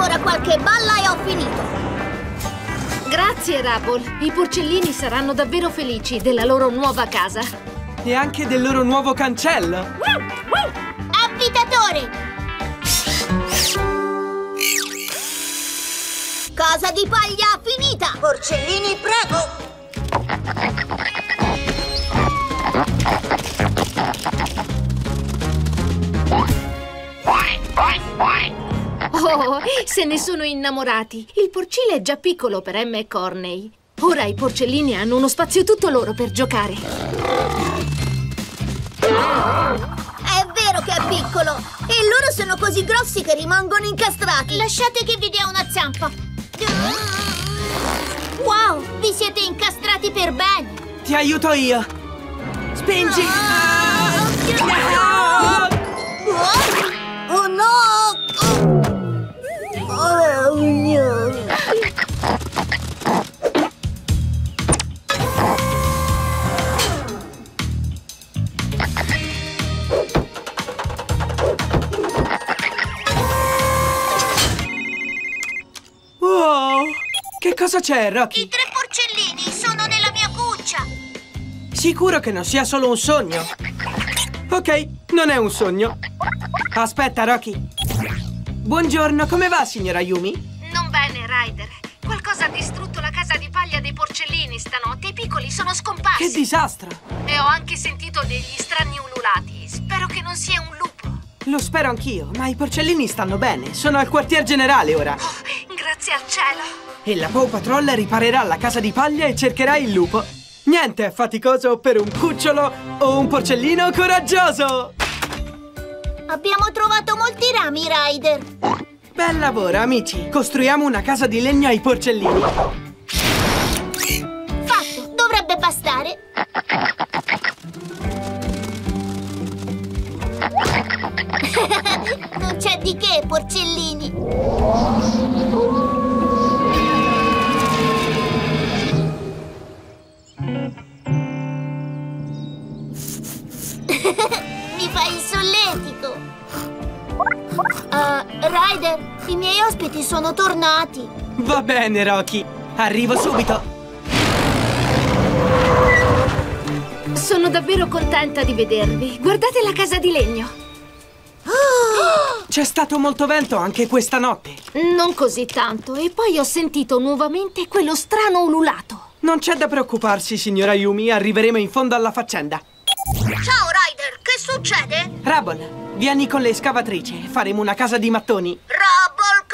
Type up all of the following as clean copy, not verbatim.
ancora qualche balla e ho finito. Grazie, Rubble. I porcellini saranno davvero felici della loro nuova casa. E anche del loro nuovo cancello. Avvitatore! Casa di paglia finita! Porcellini, prego! Oh, se ne sono innamorati! Il porcile è già piccolo per Emma e Corney. Ora i porcellini hanno uno spazio tutto loro per giocare. È vero che è piccolo! E loro sono così grossi che rimangono incastrati! Lasciate che vi dia una zampa! Wow! Vi siete incastrati per bene! Ti aiuto io! Spingi! Oh no! Oh, no. Wow! Che cosa c'è, Rocky? I tre porcellini sono nella mia cuccia! Sicuro che non sia solo un sogno? Ok, non è un sogno. Aspetta, Rocky. Buongiorno, come va, signora Yumi? Non bene, Ryder. Qualcosa ha distrutto la casa di paglia dei porcellini stanotte. I piccoli sono scomparsi. Che disastro! E ho anche sentito degli strani ululati. Spero che non sia un lupo. Lo spero anch'io, ma i porcellini stanno bene. Sono al quartier generale ora. Oh, grazie al cielo. E la Paw Patrol riparerà la casa di paglia e cercherà il lupo. Niente è faticoso per un cucciolo o un porcellino coraggioso. Abbiamo trovato molti rami, Ryder! Bel lavoro, amici! Costruiamo una casa di legno ai porcellini! Fatto! Dovrebbe bastare! Non c'è di che, porcellini! Mi fai il solletico! Ryder, i miei ospiti sono tornati! Va bene, Rocky! Arrivo subito! Sono davvero contenta di vedervi! Guardate la casa di legno! C'è stato molto vento anche questa notte! Non così tanto, e poi ho sentito nuovamente quello strano ululato! Non c'è da preoccuparsi, signora Yumi! Arriveremo in fondo alla faccenda! Ciao, Ryder! Che succede? Rubble, vieni con le escavatrici. Faremo una casa di mattoni. Rubble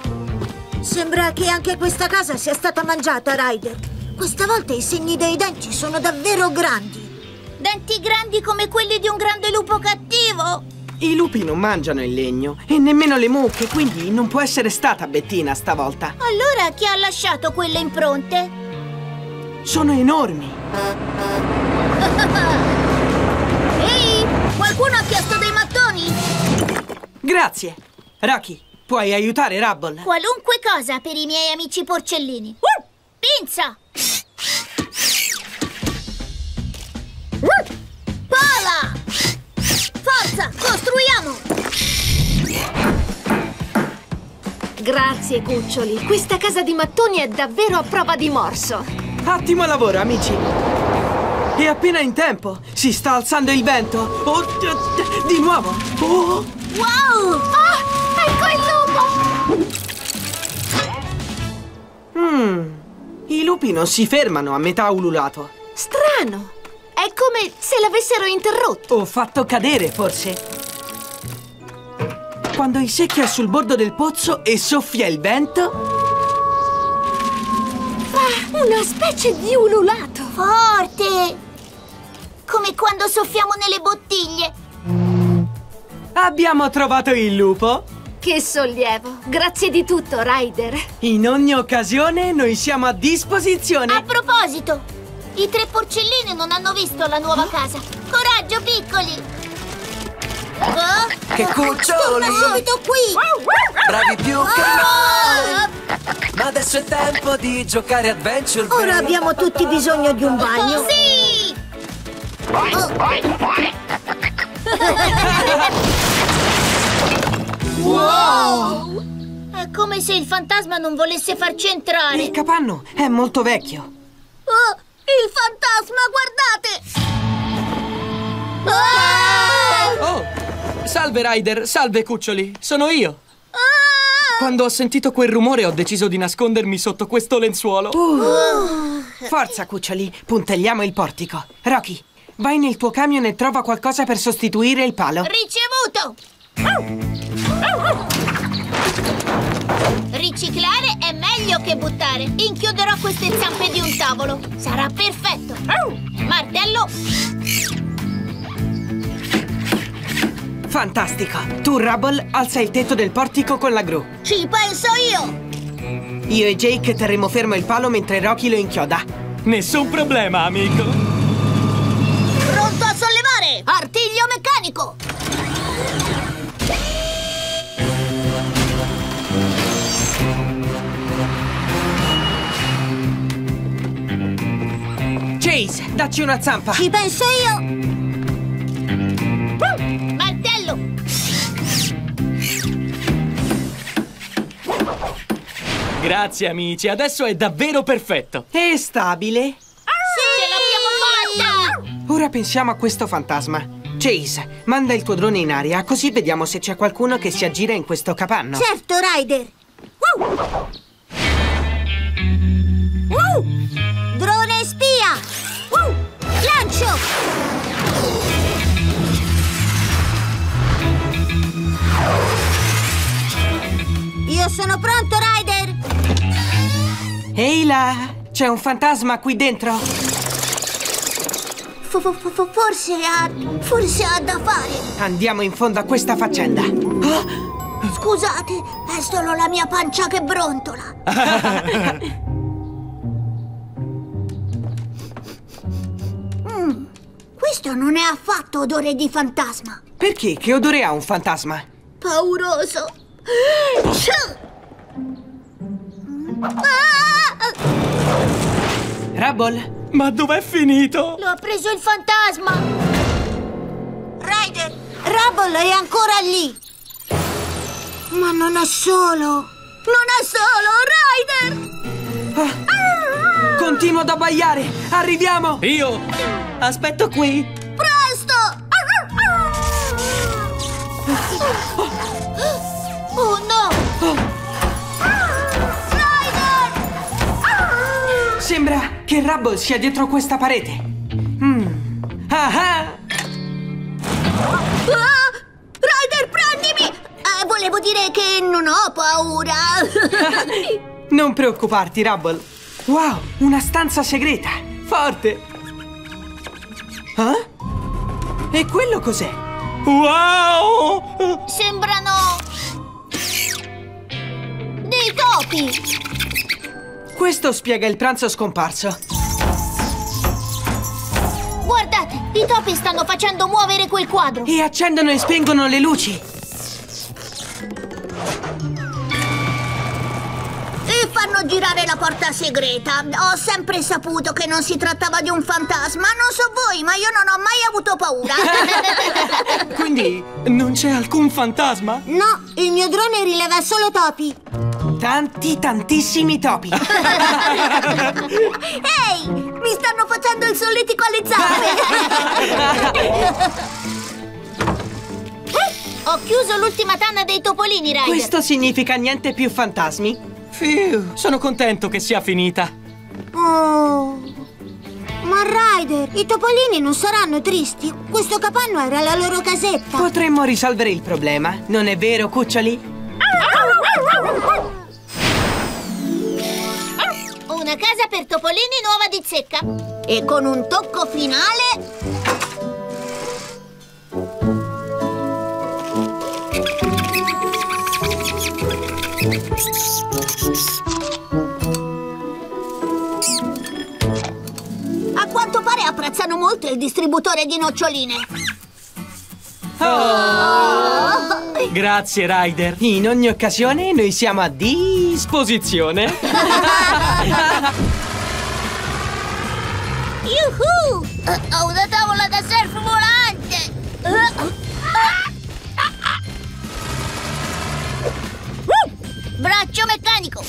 come un razzo! Sembra che anche questa casa sia stata mangiata, Ryder. Questa volta i segni dei denti sono davvero grandi. Denti grandi come quelli di un grande lupo cattivo? I lupi non mangiano il legno e nemmeno le mucche, quindi non può essere stata Bettina stavolta. Allora chi ha lasciato quelle impronte? Sono enormi! Ehi! Qualcuno ha chiesto dei mattoni? Grazie! Rocky, puoi aiutare Rubble? Qualunque cosa per i miei amici porcellini! Pinza! Pala! Forza, costruiamo! Grazie, cuccioli! Questa casa di mattoni è davvero a prova di morso! Ottimo lavoro, amici! È appena in tempo! Si sta alzando il vento! Oh, di nuovo! Oh. Wow! Ah, ecco il lupo! I lupi non si fermano a metà ululato. Strano! È come se l'avessero interrotto. O fatto cadere, forse. Quando insecchia sul bordo del pozzo e soffia il vento... Una specie di ululato! Forte! Come quando soffiamo nelle bottiglie! Abbiamo trovato il lupo! Che sollievo! Grazie di tutto, Ryder! In ogni occasione noi siamo a disposizione! A proposito! I tre porcellini non hanno visto la nuova casa! Coraggio, piccoli! Che cuccioli! Torna subito qui! Bravi più che mai! Ma adesso è tempo di giocare Adventure Bay! Ora abbiamo tutti bisogno di un bagno! Sì! Wow! come se il fantasma non volesse farci entrare. Il capanno è molto vecchio. Oh, il fantasma, guardate! Oh, salve Ryder, salve cuccioli, sono io. Quando ho sentito quel rumore ho deciso di nascondermi sotto questo lenzuolo. Forza cuccioli, puntelliamo il portico. Rocky, vai nel tuo camion e trova qualcosa per sostituire il palo. Ricevuto! Riciclare è meglio che buttare. Inchioderò queste zampe di un tavolo. Sarà perfetto. Martello. Fantastico. Tu, Rubble, alza il tetto del portico con la gru. Ci penso io. Io e Jake terremo fermo il palo mentre Rocky lo inchioda. Nessun problema, amico. Pronto a sollevare. Artiglio meccanico. Chase, dacci una zampa. Ci penso io. Grazie amici, adesso è davvero perfetto. E stabile? Sì! Ce l'abbiamo fatta! Ora pensiamo a questo fantasma. Chase, manda il tuo drone in aria, così vediamo se c'è qualcuno che si aggira in questo capanno. Certo, Ryder! Drone spia! Lancio! Io sono pronto, Ryder! Ehi là! C'è un fantasma qui dentro! Forse ha da fare! Andiamo in fondo a questa faccenda! Scusate, è solo la mia pancia che brontola! Questo non è affatto odore di fantasma! Perché? Che odore ha un fantasma? Pauroso! Rubble? Ma dov'è finito? Lo ha preso il fantasma! Ryder! Rubble è ancora lì! Ma non ha solo! Ryder! Continuo ad abbaiare! Arriviamo! Io! Aspetto qui! Presto! Oh no! Sembra che Rubble sia dietro questa parete. Ryder, prendimi! Volevo dire che non ho paura. Non preoccuparti, Rubble. Wow, una stanza segreta. Forte. E quello cos'è? Wow! Sembrano... dei topi! Questo spiega il pranzo scomparso. Guardate, i topi stanno facendo muovere quel quadro. E accendono e spengono le luci. E fanno girare la porta segreta. Ho sempre saputo che non si trattava di un fantasma. Non so voi, ma io non ho mai avuto paura. Quindi non c'è alcun fantasma? No, il mio drone rileva solo topi. Tantissimi topi. Ehi, mi stanno facendo il solletico alle zampe. Ho chiuso l'ultima tana dei topolini, Ryder. Questo significa niente più fantasmi? Fiu, sono contento che sia finita. Ma Ryder, i topolini non saranno tristi. Questo capanno era la loro casetta. Potremmo risolvere il problema, non è vero, cuccioli? Una casa per topolini nuova di zecca. E con un tocco finale. A quanto pare apprezzano molto il distributore di noccioline. Grazie, Ryder. In ogni occasione noi siamo a disposizione. Yuhu! Ho una tavola da surf volante! Braccio meccanico!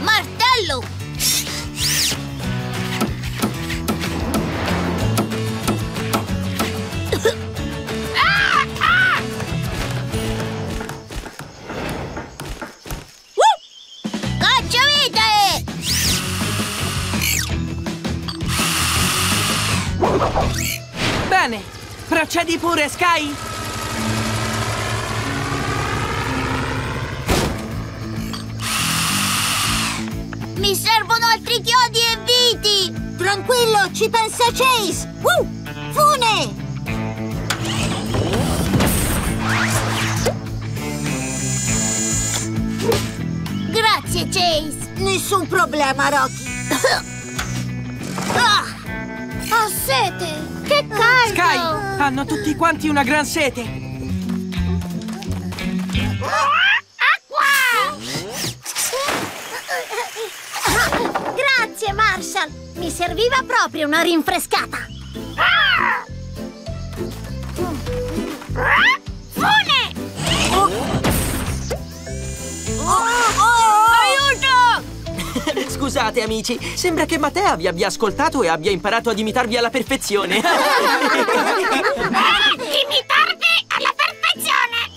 Martello! Bene, procedi pure, Sky! Mi servono altri chiodi e viti! Tranquillo, ci pensa Chase! Fune! Grazie, Chase! Nessun problema, Rocky! Ho sete! Che caldo! Sky, hanno tutti quanti una gran sete! Acqua! Grazie, Marshall! Mi serviva proprio una rinfrescata! Fune! Scusate, amici, sembra che Matea vi abbia ascoltato e abbia imparato ad imitarvi alla perfezione. Imitarvi alla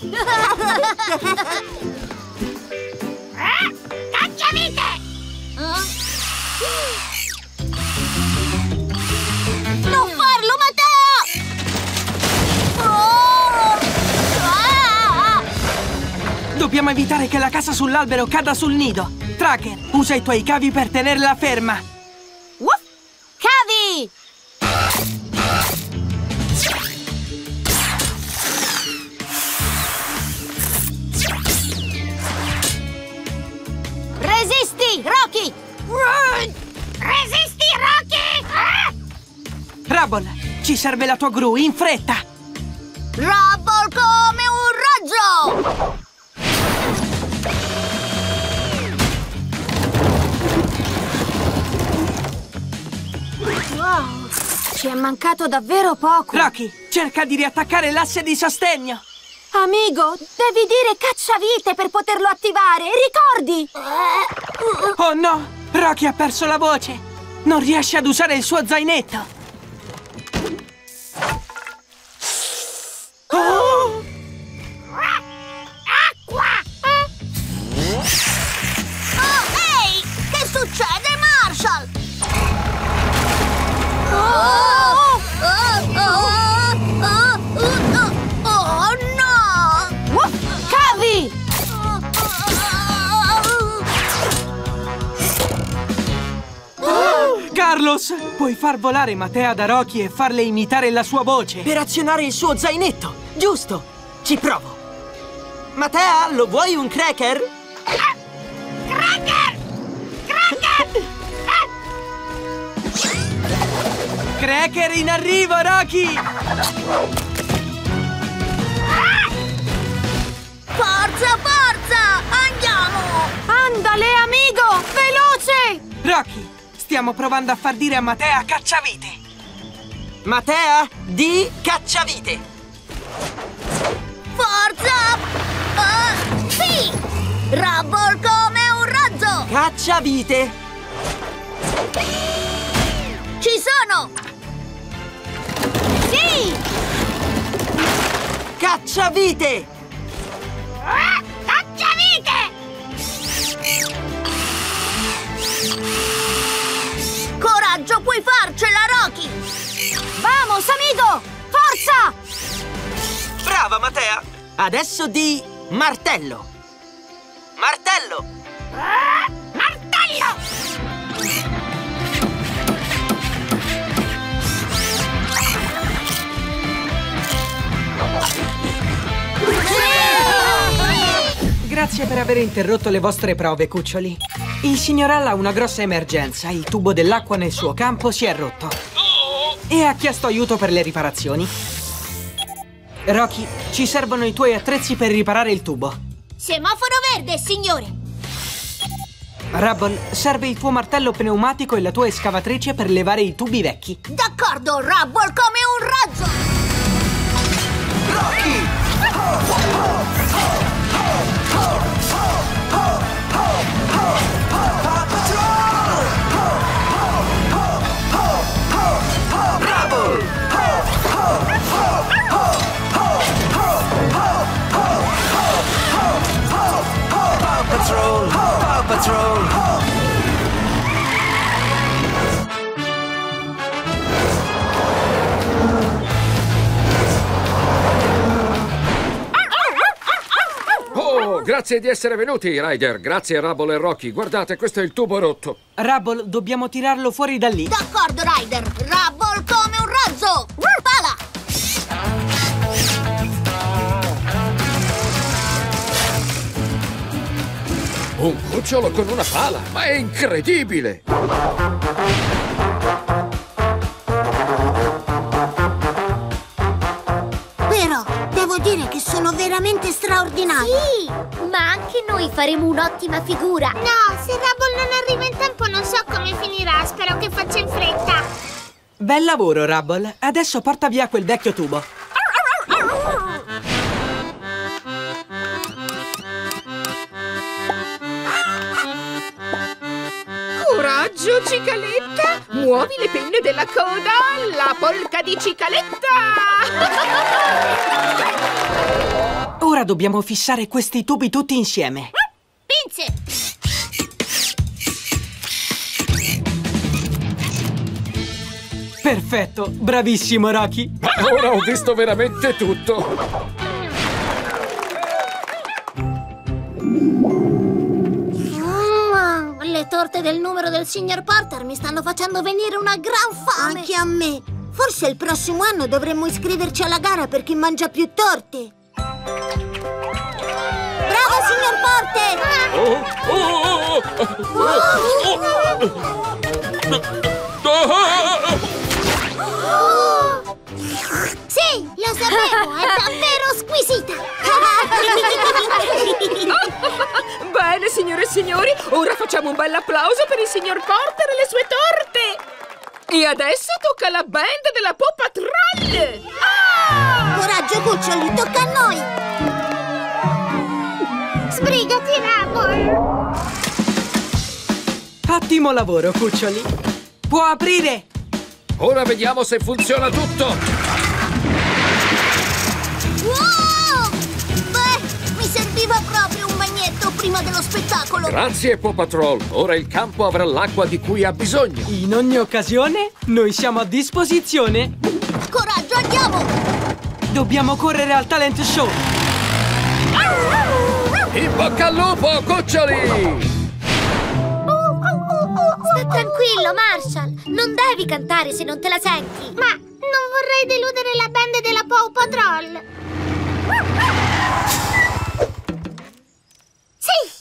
perfezione! Cacciavite! Non farlo, Matea! Dobbiamo evitare che la casa sull'albero cada sul nido. Tracker, usa i tuoi cavi per tenerla ferma! Cavi! Resisti, Rocky! Resisti, Rocky! Rubble, ci serve la tua gru, in fretta! Rubble come un raggio! Wow, ci è mancato davvero poco. Rocky, cerca di riattaccare l'asse di sostegno. Amigo, devi dire cacciavite per poterlo attivare, ricordi? Oh no, Rocky ha perso la voce. Non riesce ad usare il suo zainetto. Oh! Acqua! Ehi! Che succede, Marshall? Oh no! Cavi! Carlos, puoi far volare Matea da Rocky e farle imitare la sua voce per azionare il suo zainetto, giusto? Ci provo. Matea, lo vuoi un cracker? Cracker! Cracker! Cracker in arrivo, Rocky! Forza, forza! Andiamo! Andale, amico! Veloce! Rocky, stiamo provando a far dire a Matea cacciavite! Matea, di cacciavite! Forza! Sì! Rubble come un razzo! Cacciavite! Ci sono! Sì! Cacciavite! Cacciavite! Coraggio, puoi farcela, Rocky! Vamos, amico! Forza! Brava, Matea! Adesso di martello! Martello! Martello! Grazie per aver interrotto le vostre prove, cuccioli. Il signor Al ha una grossa emergenza. Il tubo dell'acqua nel suo campo si è rotto e ha chiesto aiuto per le riparazioni. Rocky, ci servono i tuoi attrezzi per riparare il tubo. Semaforo verde, signore. Rubble, serve il tuo martello pneumatico e la tua escavatrice per levare i tubi vecchi. D'accordo, Rubble, come un razzo! Rocky! Oh, grazie di essere venuti, Ryder. Grazie, Rubble e Rocky. Guardate, questo è il tubo rotto. Rubble, dobbiamo tirarlo fuori da lì. D'accordo, Ryder. Rubble come un razzo. Pala! Un cucciolo con una pala, ma è incredibile! Però devo dire che sono veramente straordinario! Sì, ma anche noi faremo un'ottima figura! No, se Rubble non arriva in tempo non so come finirà, spero che faccia in fretta! Bel lavoro, Rubble! Adesso porta via quel vecchio tubo! Giù, cicaletta, muovi le penne della coda, la polca di cicaletta! Ora dobbiamo fissare questi tubi tutti insieme. Pinze! Perfetto, bravissimo Rocky! Ora ho visto veramente tutto! Le torte del numero del signor Porter mi stanno facendo venire una gran fame! Anche a me! Forse il prossimo anno dovremmo iscriverci alla gara per chi mangia più torte! Bravo, signor Porter! Sì, lo sapevo! È davvero squisita! Bene, signore e signori, ora facciamo un bel applauso per il signor Porter e le sue torte! E adesso tocca alla band della Paw Patrol! Ah! Coraggio, cuccioli, tocca a noi! Sbrigati, Rubble! Ottimo lavoro, cuccioli! Può aprire! Ora vediamo se funziona tutto! Wow! Beh, mi serviva proprio un bagnetto prima dello spettacolo! Grazie, Paw Patrol! Ora il campo avrà l'acqua di cui ha bisogno! In ogni occasione, noi siamo a disposizione! Coraggio, andiamo! Dobbiamo correre al talent show! In bocca al lupo, cuccioli! Sta tranquillo, Marshall! Non devi cantare se non te la senti! Ma non vorrei deludere la band della Paw Patrol! Sì!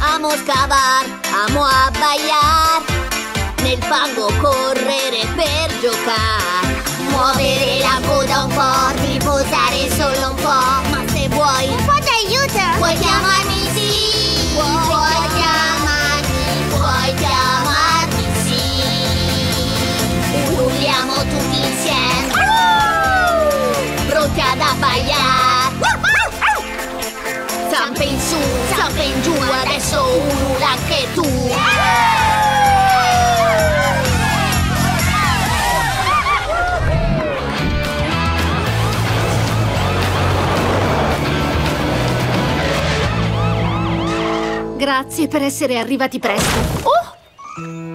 Amo scavar, amo abbaiar, nel fango correre per giocare, muovere la coda un po', riposare solo un po', ma se vuoi un po' d'aiuto, puoi chiamarmi sì! Puoi chiamarmi sì, urliamo tutti insieme, pronti ad abbaiare, zampe in su, zampe in giù, adesso ulula anche tu. Grazie per essere arrivati presto.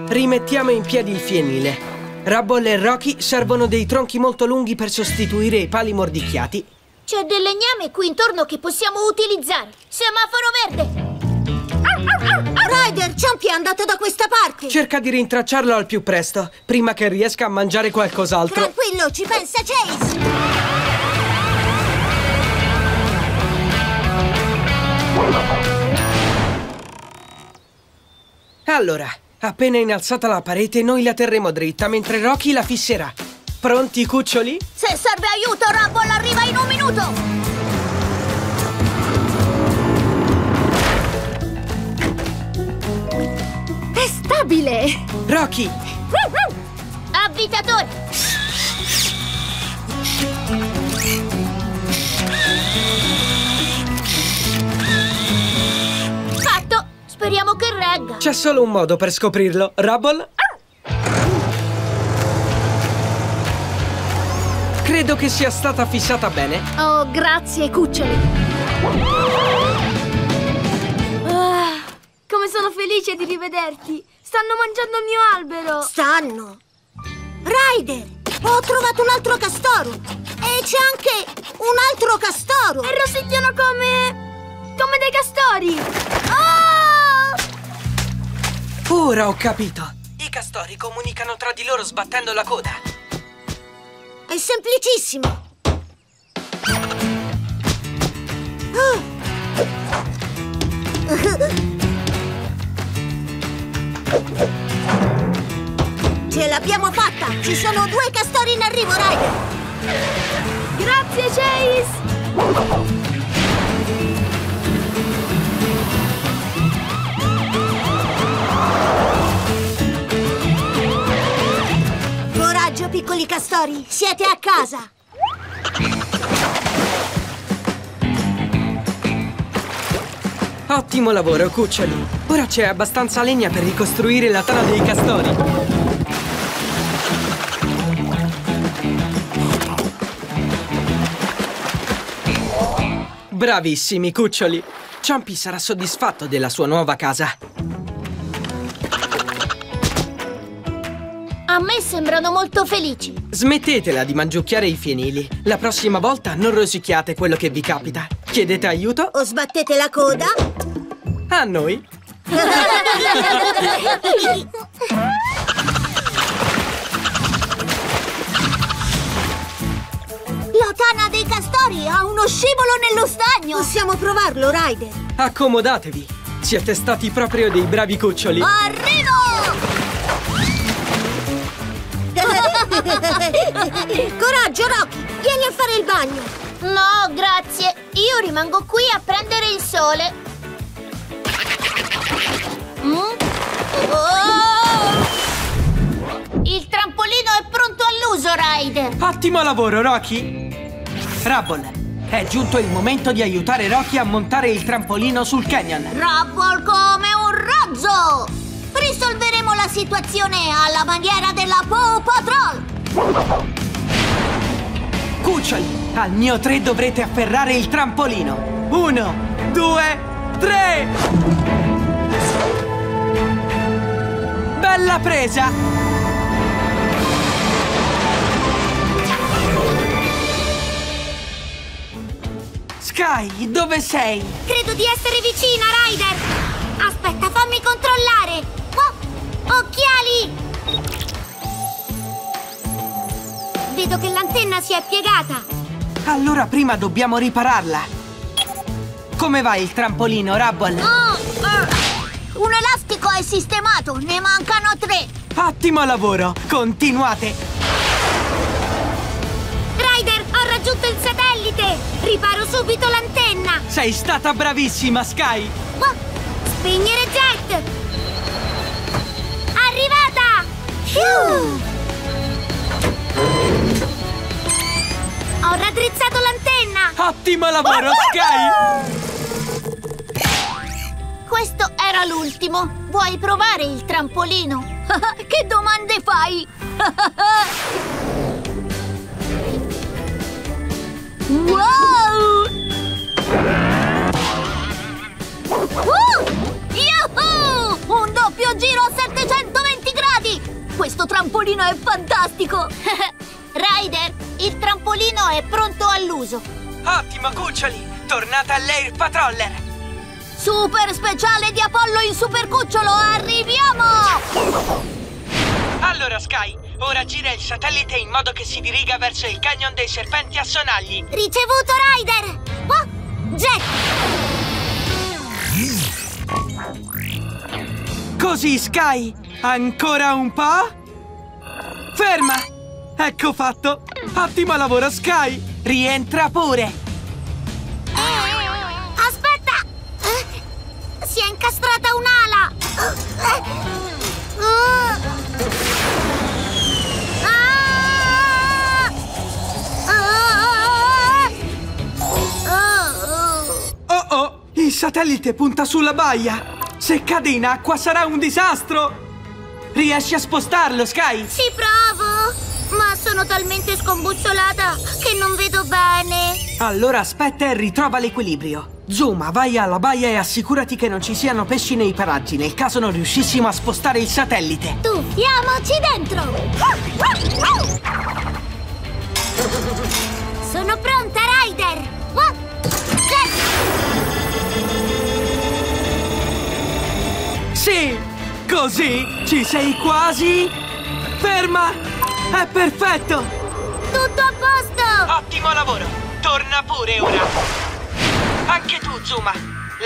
Rimettiamo in piedi il fienile. Rubble e Rocky servono dei tronchi molto lunghi per sostituire i pali mordicchiati. C'è del legname qui intorno che possiamo utilizzare. Semaforo verde! Ryder, Ciampi è andato da questa parte! Cerca di rintracciarlo al più presto, prima che riesca a mangiare qualcos'altro. Tranquillo, ci pensa Chase! Allora, appena innalzata la parete, noi la terremo dritta mentre Rocky la fisserà. Pronti, cuccioli? Se serve aiuto, Rubble arriva in un minuto! stabile! Rocky! Avvitatore! Fatto! Speriamo che regga! C'è solo un modo per scoprirlo, Rubble! Credo che sia stata fissata bene. Oh, grazie, cuccioli. Ah, come sono felice di rivederti. Stanno mangiando il mio albero. Stanno. Ryder, ho trovato un altro castoro. E c'è anche un altro castoro. E rosicchiano come dei castori. Oh! Ora ho capito. I castori comunicano tra di loro sbattendo la coda. È semplicissimo! Oh. Ce l'abbiamo fatta! Ci sono due castori in arrivo, Ryder! Grazie, Chase! Piccoli castori, siete a casa! Ottimo lavoro, cuccioli! Ora c'è abbastanza legna per ricostruire la tana dei castori! Bravissimi, cuccioli! Chompy sarà soddisfatto della sua nuova casa! A me sembrano molto felici. Smettetela di mangiucchiare i fienili. La prossima volta non rosicchiate quello che vi capita. Chiedete aiuto o sbattete la coda a noi. La tana dei castori ha uno scivolo nello stagno. Possiamo provarlo, Ryder. Accomodatevi. Siete stati proprio dei bravi cuccioli. Arrivo! Coraggio, Rocky! Vieni a fare il bagno! No, grazie! Io rimango qui a prendere il sole! Oh! Il trampolino è pronto all'uso, Ryder! Ottimo lavoro, Rocky! Rubble, è giunto il momento di aiutare Rocky a montare il trampolino sul canyon! Rubble come un razzo! Risolveremo la situazione alla maniera della Paw Patrol! Cuccioli, al mio 3 dovrete afferrare il trampolino! 1, 2, 3! Bella presa! Sky, dove sei? Credo di essere vicina, Ryder! Aspetta, fammi controllare! Oh, occhiali! Vedo che l'antenna si è piegata! Allora prima dobbiamo ripararla! Come va il trampolino, Rubble? Un elastico è sistemato, ne mancano 3! Ottimo lavoro! Continuate! Ryder, ho raggiunto il satellite! Riparo subito l'antenna! Sei stata bravissima, Sky! Spegnere jet! Arrivata! Ho raddrizzato l'antenna! Ottimo lavoro, Sky! Questo era l'ultimo. Vuoi provare il trampolino? Che domande fai? Wow! Yuhu! Un doppio giro a 720 gradi! Questo trampolino è fantastico! Ryder, il trampolino è pronto all'uso! Ottimo, cuccioli! Tornate all'Air Patroller! Super speciale di Apollo in Super Cucciolo! Arriviamo! Allora, Sky, ora gira il satellite in modo che si diriga verso il Canyon dei Serpenti a Sonagli! Ricevuto, Ryder! Oh, jet! Così, Sky! Ancora un po'? Ferma! Ecco fatto! Ottimo lavoro, Sky! Rientra pure! Aspetta! Si è incastrata un'ala! Oh oh! Il satellite punta sulla baia! Se cade in acqua sarà un disastro! Riesci a spostarlo, Sky? Ci provo! Ma sono talmente scombussolata che non vedo bene. Allora aspetta e ritrova l'equilibrio. Zuma, vai alla baia e assicurati che non ci siano pesci nei paraggi, nel caso non riuscissimo a spostare il satellite. Tuffiamoci dentro! Sono pronta, Ryder! Sì! Così ci sei quasi! Ferma! È perfetto! Tutto a posto! Ottimo lavoro! Torna pure ora! Anche tu, Zuma!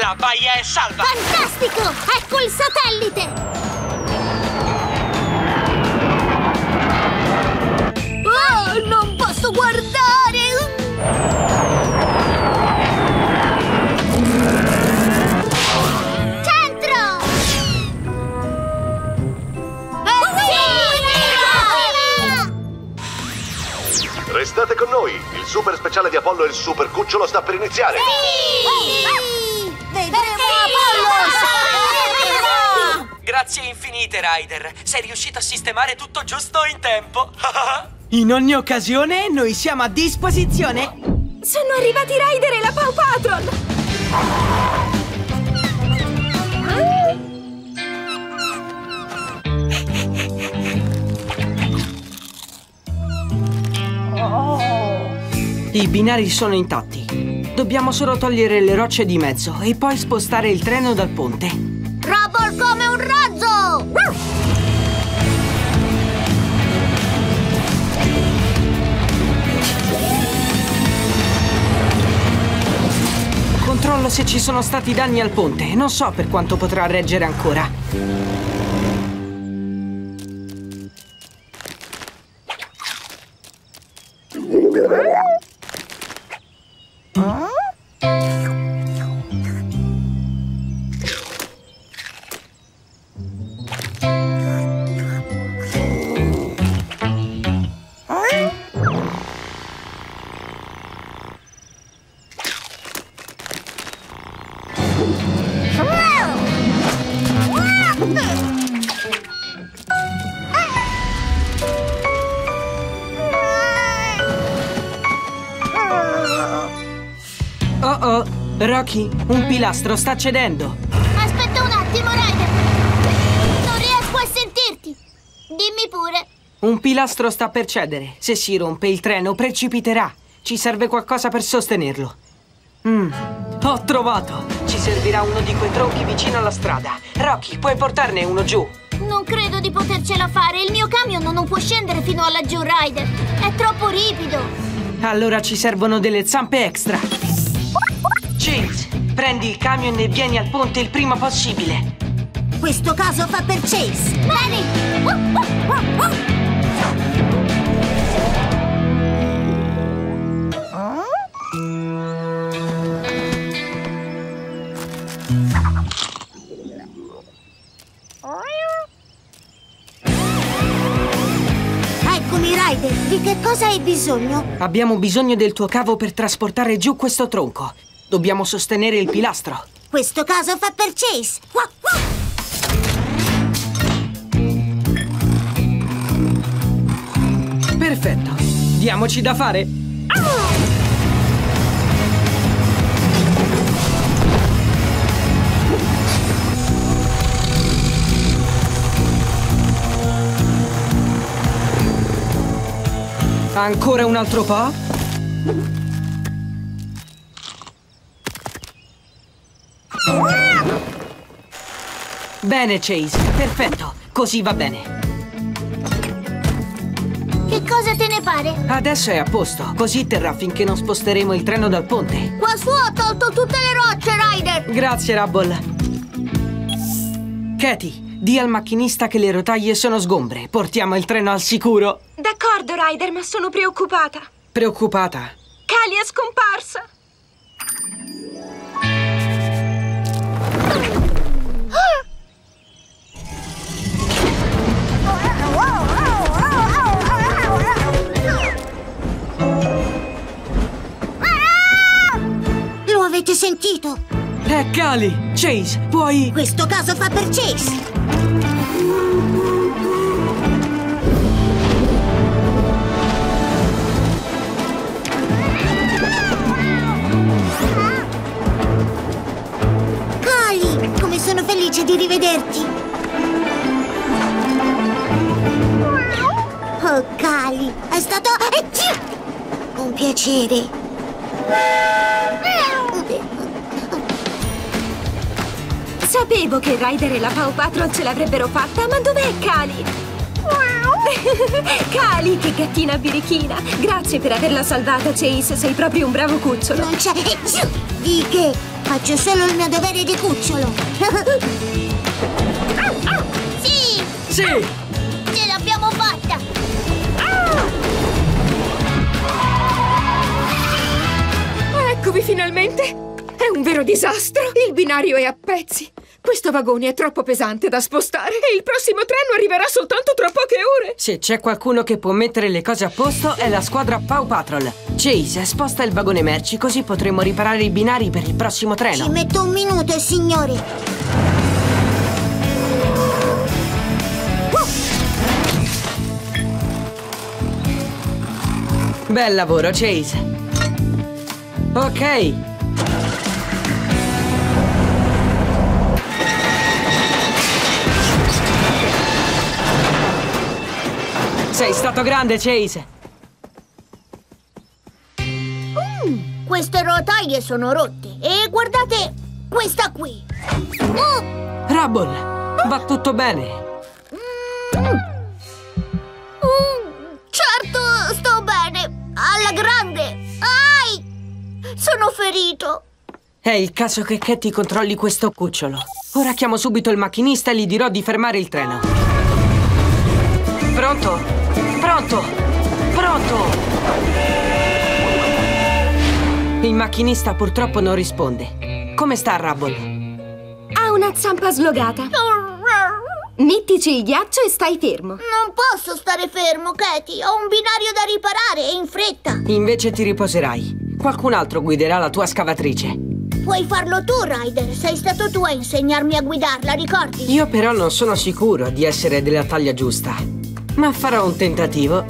La baia è salva! Fantastico! Ecco il satellite! Oh, non posso guardare! Centro! Sì! Restate con noi! Il super speciale di Apollo e il super cucciolo sta per iniziare! Sì! Vedremo Apollo! Sì! Grazie infinite, Ryder! Sei riuscito a sistemare tutto giusto in tempo! In ogni occasione, noi siamo a disposizione! Sono arrivati Ryder e la Paw Patrol! I binari sono intatti. Dobbiamo solo togliere le rocce di mezzo e poi spostare il treno dal ponte. Rubble come un razzo! Controllo se ci sono stati danni al ponte. Non so per quanto potrà reggere ancora. Rocky, un pilastro sta cedendo. Aspetta un attimo, Ryder. Non riesco a sentirti. Dimmi pure. Un pilastro sta per cedere. Se si rompe il treno precipiterà. Ci serve qualcosa per sostenerlo. Ho trovato. Ci servirà uno di quei tronchi vicino alla strada. Rocky, puoi portarne uno giù? Non credo di potercela fare. Il mio camion non può scendere fino a laggiù, Ryder. È troppo ripido. Allora ci servono delle zampe extra. Chase, prendi il camion e vieni al ponte il prima possibile. Questo caso fa per Chase. Bene! Eccomi, Ryder. Di che cosa hai bisogno? Abbiamo bisogno del tuo cavo per trasportare giù questo tronco. Dobbiamo sostenere il pilastro. Questo caso fa per Chase. Perfetto. Diamoci da fare. Ancora un altro po'? Bene, Chase, perfetto, così va bene. Che cosa te ne pare? Adesso è a posto, così terrà finché non sposteremo il treno dal ponte. Qua su ho tolto tutte le rocce, Ryder! Grazie, Rubble. Katie, di al macchinista che le rotaie sono sgombre, portiamo il treno al sicuro. D'accordo, Ryder, ma sono preoccupata. Preoccupata? Cali è scomparsa. aiuto! È Cali! Chase, puoi... Questo coso fa per Chase! Cali, come sono felice di rivederti! Oh, Cali, è stato... un piacere! Sapevo che Ryder e la Paw Patrol ce l'avrebbero fatta, ma dov'è Cali? Cali, che gattina birichina! Grazie per averla salvata, Chase, sei proprio un bravo cucciolo. Non c'è... Di che? Faccio solo il mio dovere di cucciolo. Sì! Sì! Ce l'abbiamo fatta! Eccovi finalmente! È un vero disastro! Il binario è a pezzi! Questo vagone è troppo pesante da spostare e il prossimo treno arriverà soltanto tra poche ore! Se c'è qualcuno che può mettere le cose a posto è la squadra Paw Patrol! Chase, sposta il vagone merci così potremo riparare i binari per il prossimo treno! Ci metto un minuto, signori! Bel lavoro, Chase! Ok! Sei stato grande, Chase! Queste rotaie sono rotte. E guardate questa qui! Rubble, va tutto bene? Certo, sto bene! Alla grande! Ai! Sono ferito! È il caso che Katie controlli questo cucciolo. Ora chiamo subito il macchinista e gli dirò di fermare il treno. Pronto? Pronto! Pronto! Il macchinista purtroppo non risponde. Come sta Rubble? Ha una zampa slogata. Mettici il ghiaccio e stai fermo. Non posso stare fermo, Katie. Ho un binario da riparare e in fretta. Invece ti riposerai. Qualcun altro guiderà la tua scavatrice. Puoi farlo tu, Ryder. Sei stato tu a insegnarmi a guidarla, ricordi? Io però non sono sicuro di essere della taglia giusta. Ma farò un tentativo.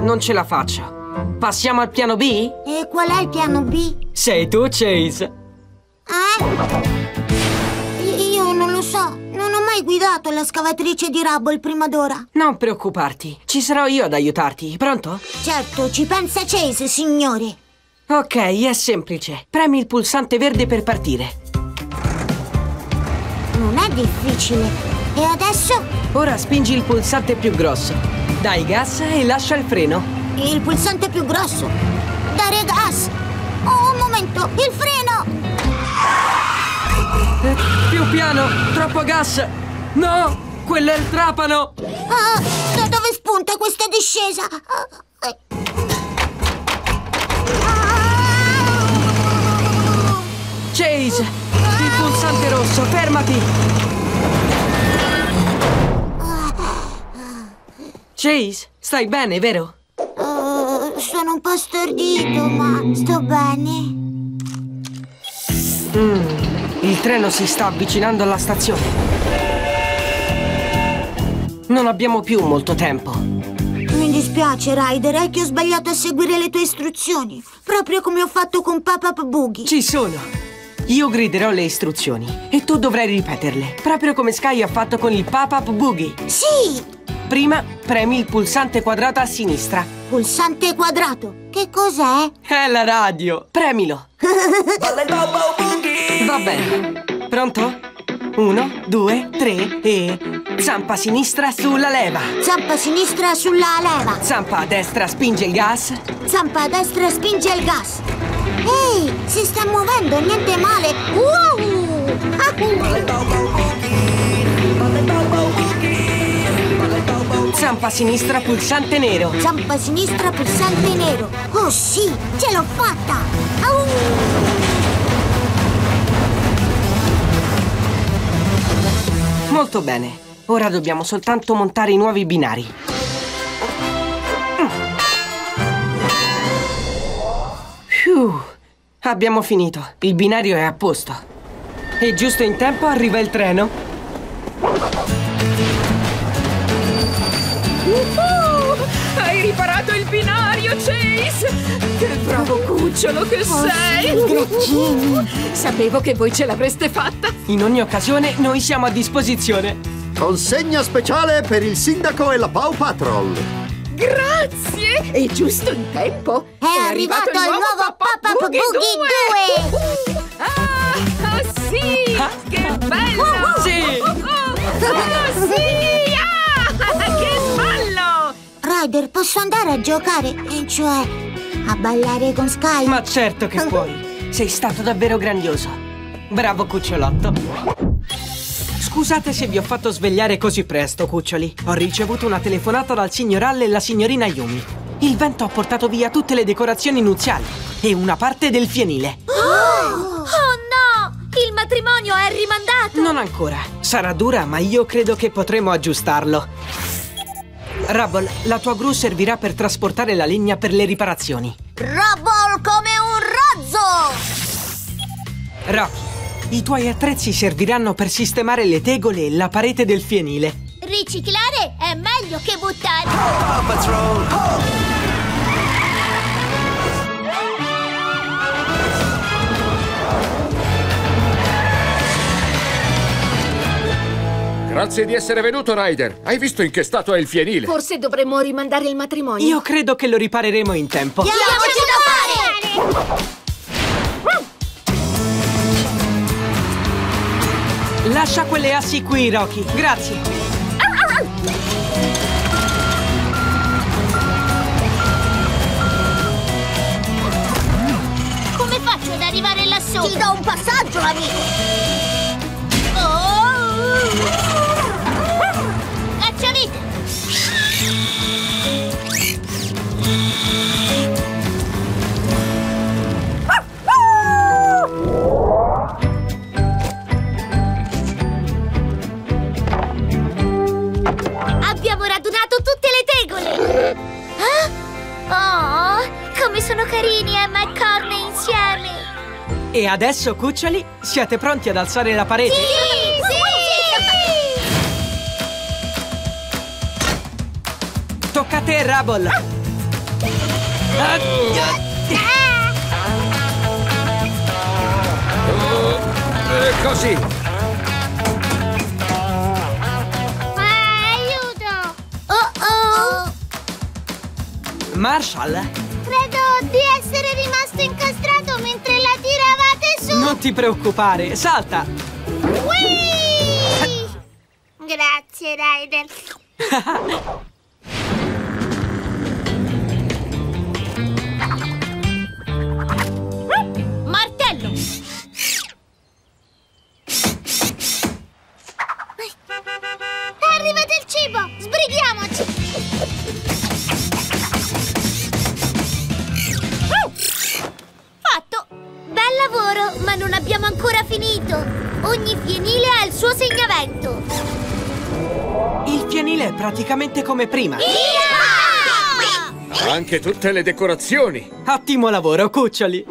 Non ce la faccio. Passiamo al piano B? E qual è il piano B? Sei tu, Chase. Io non lo so. Non ho mai guidato la scavatrice di Rubble prima d'ora. Non preoccuparti. Ci sarò io ad aiutarti. Pronto? Certo, ci pensa Chase, signore. Ok, è semplice. Premi il pulsante verde per partire. Non è difficile. E adesso? Ora spingi il pulsante più grosso. Dai gas e lascia il freno. Il pulsante più grosso? Dare gas! Oh, un momento! Il freno! Più piano! Troppo gas! No! Quello è il trapano! Ah, da dove spunta questa discesa? Chase! Il pulsante rosso, fermati! Chase, stai bene, vero? Sono un po' stordito, ma sto bene. Il treno si sta avvicinando alla stazione. Non abbiamo più molto tempo. Mi dispiace, Ryder, è che ho sbagliato a seguire le tue istruzioni. Proprio come ho fatto con Pop-Up Boogie. Ci sono! Io griderò le istruzioni e tu dovrai ripeterle, proprio come Sky ha fatto con il Pop-Up Boogie. Sì! Prima premi il pulsante quadrato a sinistra. Pulsante quadrato? Che cos'è? È la radio! Premilo! Va bene. Pronto? 1, 2, 3 e... Zampa sinistra sulla leva! Zampa sinistra sulla leva! Zampa a destra spinge il gas! Zampa a destra spinge il gas! Ehi, si sta muovendo, niente male! Wow! Zampa sinistra, pulsante nero! Zampa sinistra, pulsante nero! Oh sì, ce l'ho fatta! Molto bene, ora dobbiamo soltanto montare i nuovi binari. Abbiamo finito. Il binario è a posto. E giusto in tempo arriva il treno. Hai riparato il binario, Chase! Che bravo cucciolo che sei! Sapevo che voi ce l'avreste fatta! In ogni occasione, noi siamo a disposizione. Consegna speciale per il sindaco e la Paw Patrol. Grazie! E giusto in tempo è arrivato il nuovo Pop-Up Boogie 2! Ah, sì! Ah. Che bello! Sì! Sì! Ah, che bello! Ryder, posso andare a giocare? Cioè, a ballare con Sky? Ma certo che puoi! Sei stato davvero grandioso! Bravo cucciolotto! Scusate se vi ho fatto svegliare così presto, cuccioli. Ho ricevuto una telefonata dal signor Hall e la signorina Yumi. Il vento ha portato via tutte le decorazioni nuziali e una parte del fienile. Oh no! Il matrimonio è rimandato! Non ancora. Sarà dura, ma io credo che potremo aggiustarlo. Rubble, la tua gru servirà per trasportare la legna per le riparazioni. Rubble come un razzo! Rocky, i tuoi attrezzi serviranno per sistemare le tegole e la parete del fienile. Riciclare è meglio che buttare! Paw Patrol! Grazie di essere venuto, Ryder. Hai visto in che stato è il fienile? Forse dovremmo rimandare il matrimonio. Io credo che lo ripareremo in tempo. Andiamoci da fare! Lascia quelle assi qui, Rocky. Grazie. Come faccio ad arrivare lassù? Ti do un passaggio, amico! Cacciavite! Abbiamo radunato tutte le tegole! Oh, come sono carini Emma e Corny insieme! E adesso, cuccioli, siete pronti ad alzare la parete? Sì! Sì! Tocca a te, Rubble! Così! Marshall? Credo di essere rimasto incastrato mentre la tiravate su! Non ti preoccupare, salta! Whee! Grazie, Ryder! Martello! È arrivato il cibo! Sbrighiamoci! Lavoro, ma non abbiamo ancora finito! Ogni fienile ha il suo segnavento! Il fienile è praticamente come prima! Ha anche tutte le decorazioni! Ottimo lavoro, cuccioli!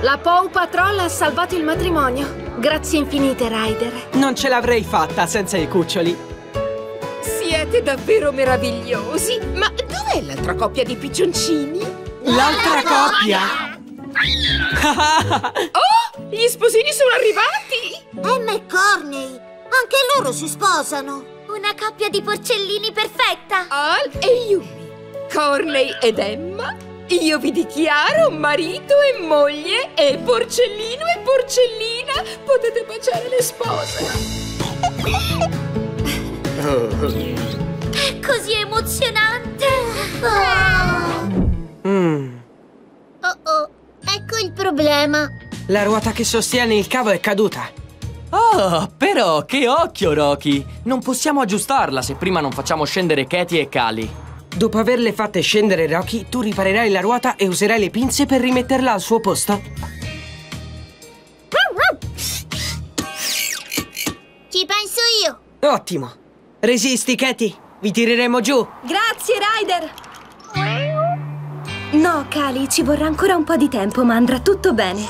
La Paw Patrol ha salvato il matrimonio! Grazie infinite, Ryder! Non ce l'avrei fatta senza i cuccioli! Siete davvero meravigliosi! Ma dov'è l'altra coppia di piccioncini? L'altra coppia? Oh! Gli sposini sono arrivati! Emma e Corny! Anche loro si sposano! Una coppia di porcellini perfetta! Al e Yumi! Corny ed Emma! Io vi dichiaro marito e moglie! E porcellino e porcellina! Potete baciare le spose! È così emozionante! Ecco il problema. La ruota che sostiene il cavo è caduta. Oh, però che occhio, Rocky! Non possiamo aggiustarla se prima non facciamo scendere Katie e Kali. Dopo averle fatte scendere, Rocky, tu riparerai la ruota e userai le pinze per rimetterla al suo posto. Ci penso io. Ottimo. Resisti, Katie. Vi tireremo giù. Grazie, Ryder. No, Cali, ci vorrà ancora un po' di tempo, ma andrà tutto bene.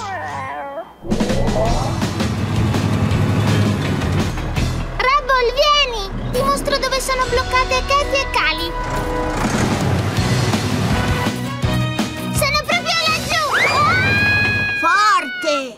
Rubble, vieni! Ti mostro dove sono bloccate Katy e Cali. Sono proprio laggiù! Ah! Forte!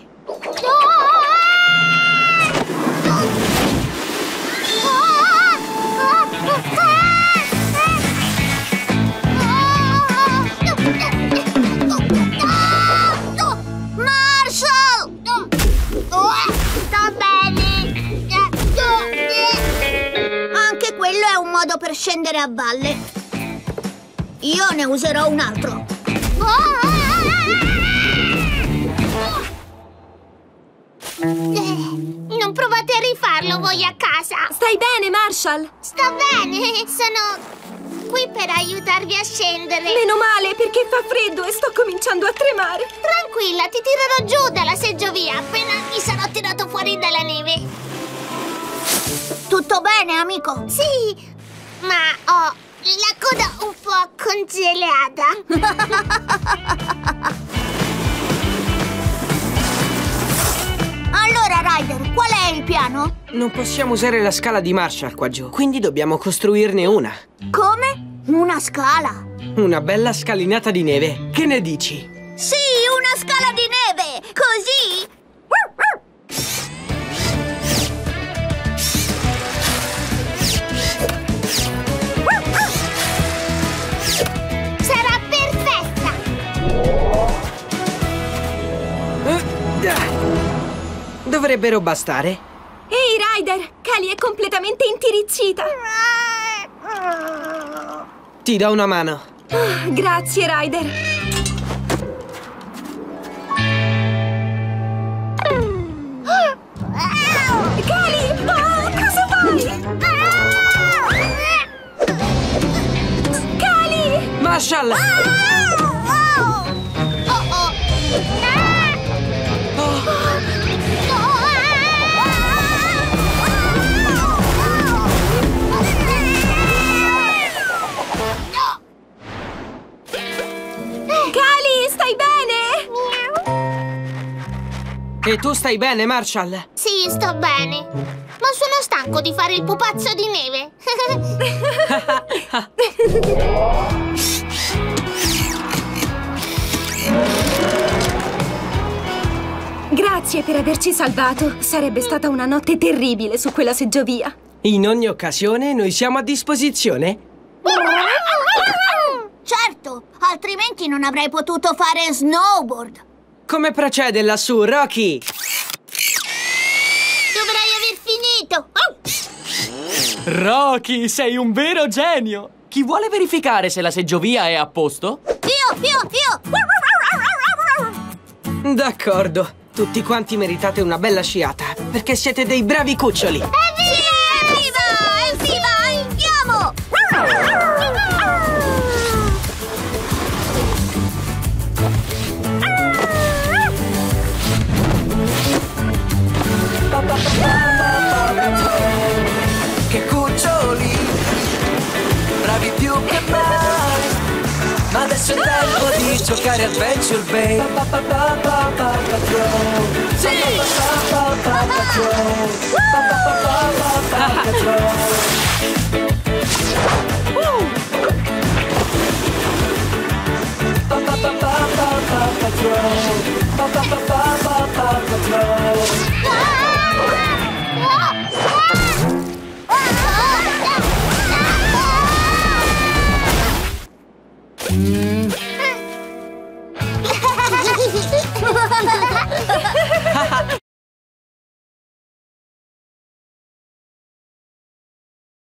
Per scendere a valle. Io ne userò un altro. Non provate a rifarlo voi a casa. Stai bene, Marshall? Sto bene, sono qui per aiutarvi a scendere. Meno male, perché fa freddo e sto cominciando a tremare. Tranquilla, ti tirerò giù dalla seggiovia appena mi sarò tirato fuori dalla neve. Tutto bene, amico? Sì, ma ho la coda un po' congelata. Allora, Ryder, qual è il piano? Non possiamo usare la scala di Marshall qua giù, quindi dobbiamo costruirne una. Come? Una scala? Una bella scalinata di neve, che ne dici? Sì, una scala di neve, così... Dovrebbero bastare. Ehi, Ryder! Cali è completamente intiriccita. Ti do una mano. Oh, grazie, Ryder. Cali! Oh, cosa fai? Cali! Marshall! E tu stai bene, Marshall? Sì, sto bene. Ma sono stanco di fare il pupazzo di neve. Grazie per averci salvato. Sarebbe stata una notte terribile su quella seggiovia. In ogni occasione, noi siamo a disposizione. Certo, altrimenti non avrei potuto fare snowboard. Come procede lassù, Rocky? Dovrai aver finito! Oh! Rocky, sei un vero genio! Chi vuole verificare se la seggiovia è a posto? Io! D'accordo, tutti quanti meritate una bella sciata, perché siete dei bravi cuccioli! Evviva! Evviva! Andiamo! Che cuccioli, bravi più che mai. Ma adesso è tempo di giocare a Adventure Bay. Sì! Sì!